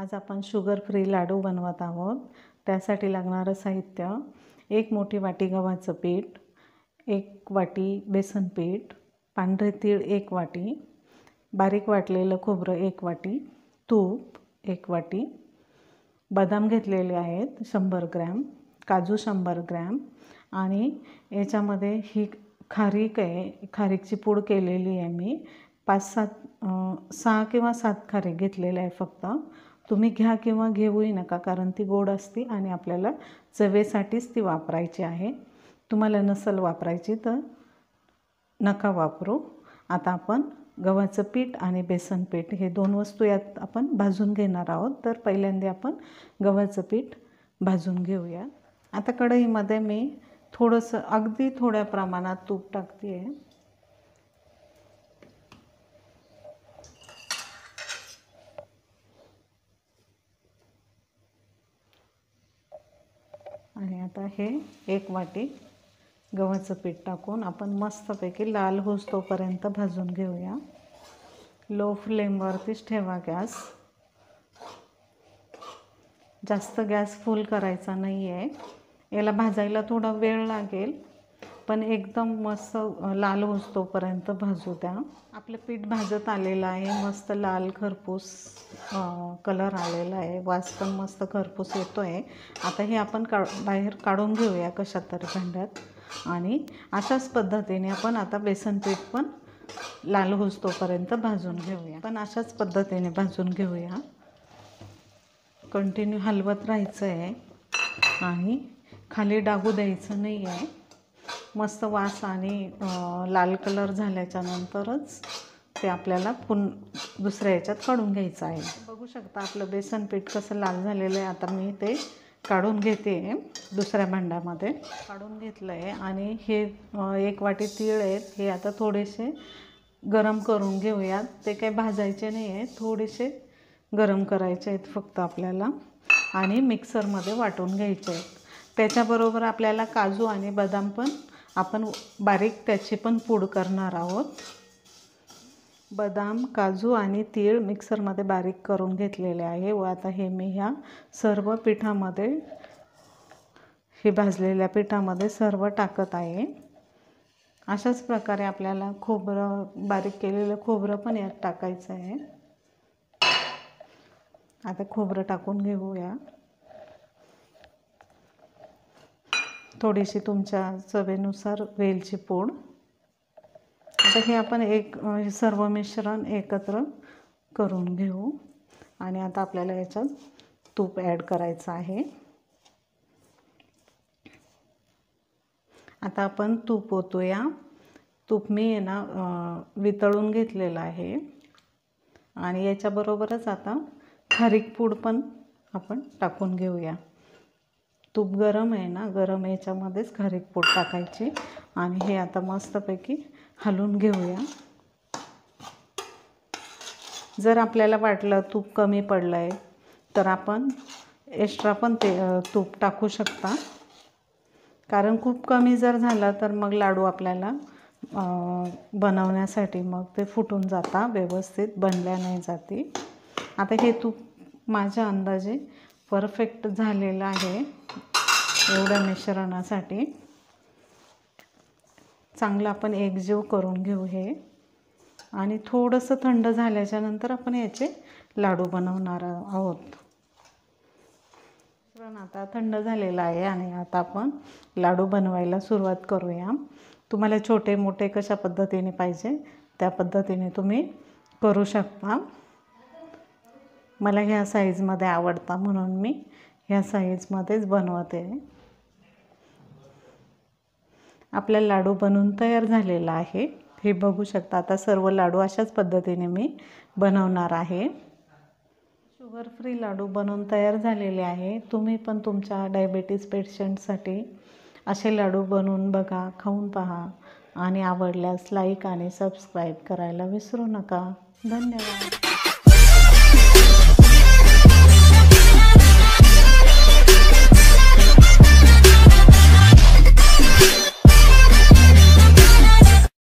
आज आपण sugar free लाडू बनवत आहोत। त्यासाठी लागणारे साहित्य, एक मोठी वाटी गव्हाचं पीठ, एक वाटी बेसन पीठ, पांढरे तीळ एक वाटी, बारीक वाटलेलं खोबरं एक वाटी, तूप एक वाटी, बदाम घेतलेले आहेत 100 ग्रॅम, काजू 100 ग्रॅम आणि याच्यामध्ये ही खारीक आहे, खारीकची पूड केलेली आहे मी, 5-7 6 किंवा 7 खारीक घेतलेले आहे फक्त। तुम्ही घ्या किंवा घेऊही नका, कारण ती गोड असते आणि आपल्याला चवेसाठीच ती वापरायची आहे। तुम्हाला नसेल वापरायची तर नका वापरू। आता आपण गव्हाचं पीठ आणि बेसन पीठ हे दोन वस्तू यात आपण भाजून घेणार आहोत। तर पहिल्यांदा आपण गव्हाचं पीठ भाजून घेऊया। आता कढईमध्ये मी थोडंसं अगदी थोड्या प्रमाणात तूप टाकते आहे। आणि आता हे एक वाटी गव्हाचं पीठ टाकून आपण मस्तपैकी लाल होईस्तोपर्यंत भाजून घेऊया। लो फ्लेमवरतीच ठेवा गॅस, जास्त गॅस फुल करायचा नाही आहे। याला भाजायला थोडा वेळ लागेल, पण एकदम मस्त लाल होईस्तोपर्यंत भाजू द्या। आपलं पीठ भाजत आलेलं आहे, मस्त लाल खरपूस कलर आलेला आहे, वास पण मस्त खरपूस येतो आहे। आता हे आपण बाहेर काढून घेऊया कशात तरी भांड्यात। आणि अशाच पद्धतीने आपण आता बेसन पीठ पण लाल होईस्तोपर्यंत भाजून घेऊया। पण अशाच पद्धतीने भाजून घेऊया, कंटिन्यू हलवत राहायचं आहे आणि खाली डागू द्यायचं नाही आहे। मस्त वास आणि लाल कलर झाल्याच्या नंतरच ते आपल्याला दुसऱ्या ह्याच्यात काढून घ्यायचं आहे। बघू शकता आपलं बेसन पीठ कसं लाल झालेलं आहे। आता मी ते काढून घेते दुसऱ्या भांड्यामध्ये, काढून घेतलं आहे। आणि हे एक वाटी तीळ आहेत, हे आता थोडेसे गरम करून घेऊयात। ते काही भाजायचे नाही आहे, थोडेसे गरम करायचे आहेत फक्त आपल्याला आणि मिक्सरमध्ये वाटून घ्यायचे आहेत। त्याच्याबरोबर आपल्याला काजू आणि बदाम पण आपण बारीक त्याची पण पूड करणार आहोत। बदाम, काजू आणि तीळ मिक्सरमध्ये बारीक करून घेतलेले आहे व आता हे मी ह्या सर्व पिठामध्ये, हे भाजलेल्या पिठामध्ये सर्व टाकत आहे। अशाच प्रकारे आपल्याला खोबरं, बारीक केलेलं खोबरं पण यात टाकायचं आहे। आता खोबरं टाकून घेऊया, थोडीशी तुमच्या चवेनुसार वेलची पूड। आता हे आपण एक सर्व मिश्रण एकत्र करून घेऊ आणि आता आपल्याला याच्यात तूप ॲड करायचं आहे। आता आपण तूप ओतूया। तूप मी ना वितळून घेतलेलं आहे आणि याच्याबरोबरच आता खारीक पूड पण आपण टाकून घेऊया। तूप गरम आहे ना, गरम याच्यामध्येच खारीक पूड टाकायची आणि हे आता मस्तपैकी हलवून घेऊया। जर आपल्याला वाटलं तूप कमी पडलं आहे तर आपण एक्स्ट्रा पण ते तूप टाकू शकता, कारण खूप कमी जर झालं तर मग लाडू आपल्याला बनवण्यासाठी मग ते फुटून जाता, व्यवस्थित बनल्या नाही जाती। आता हे तूप माझ्या अंदाजे परफेक्ट झालेलं आहे एवढ्या मिश्रणासाठी। चांगलं आपण एकजीव करून घेऊ हे आणि थोडंसं थंड झाल्याच्यानंतर आपण याचे लाडू बनवणार आहोत। मिश्रण आता थंड झालेलं आहे आणि आता आपण लाडू बनवायला सुरुवात करूया। तुम्हाला छोटे मोठे कशा पद्धतीने पाहिजे त्या पद्धतीने तुम्ही करू शकता। मला ह्या साईजमध्ये आवडता म्हणून मी ह्या साईजमध्येच बनवते। आपला लाडू बनवून तयार झालेला आहे, हे बघू शकता। आता सर्व लाडू अशाच पद्धतीने मी बनवणार आहे। शुगर फ्री लाडू बनवून तयार झालेले आहे। तुम्ही पण तुमच्या डायबेटीज पेशंटसाठी असे लाडू बनवून बघा, खाऊन पहा आणि आवडल्यास लाईक आणि सबस्क्राईब करायला विसरू नका। धन्यवाद।